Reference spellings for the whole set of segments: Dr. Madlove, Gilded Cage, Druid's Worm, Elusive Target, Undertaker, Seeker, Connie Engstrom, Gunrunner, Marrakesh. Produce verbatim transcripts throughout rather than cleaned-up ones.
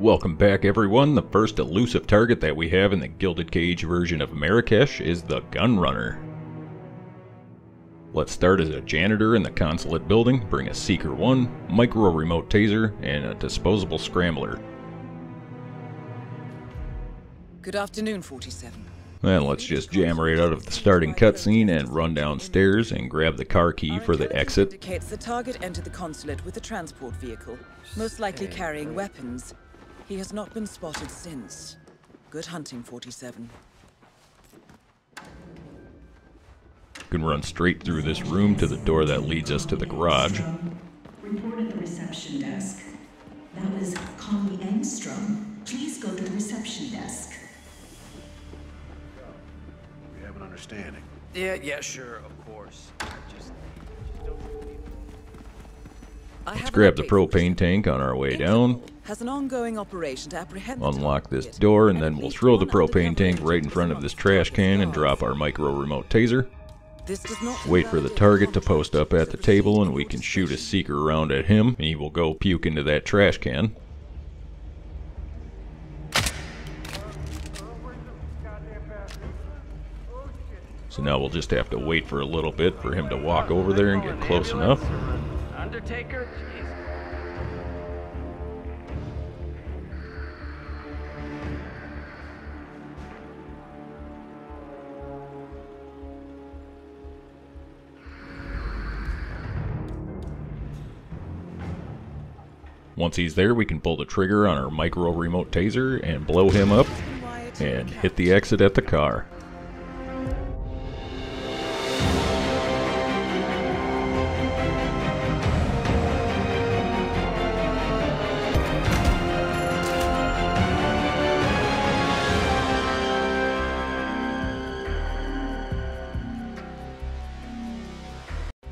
Welcome back, everyone. The first elusive target that we have in the Gilded Cage version of Marrakesh is the Gunrunner. Let's start as a janitor in the consulate building, bring a Seeker one, micro remote taser, and a disposable scrambler. Good afternoon, forty-seven. Then let's just jam right out of the starting cutscene and run downstairs and grab the car key for the exit. Indicates the target entered the consulate with a transport vehicle, most likely carrying weapons. He has not been spotted since. Good hunting, forty-seven. Can run straight through this room to the door that leads us to the garage. Report at the reception desk. That was Connie Engstrom. Please go to the reception desk. We have an understanding. Yeah, yeah, sure, of course. Just, just don't believe it. Let's grab the propane tank on our way down. Has an ongoing operation to apprehend the unlock this door, and then we'll throw the propane tank right in front of this trash can and drop our micro remote taser. This does not wait for the target to post up at the table, and we can shoot a Seeker round at him, and he will go puke into that trash can. So now we'll just have to wait for a little bit for him to walk over there and get close enough. Undertaker? Once he's there, we can pull the trigger on our micro remote taser and blow him up and hit the exit at the car.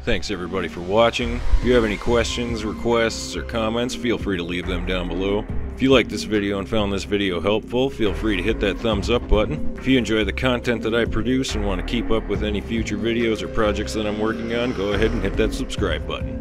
Thanks everybody for watching. If you have any questions, requests, or comments, feel free to leave them down below. If you liked this video and found this video helpful, feel free to hit that thumbs up button. If you enjoy the content that I produce and want to keep up with any future videos or projects that I'm working on, go ahead and hit that subscribe button.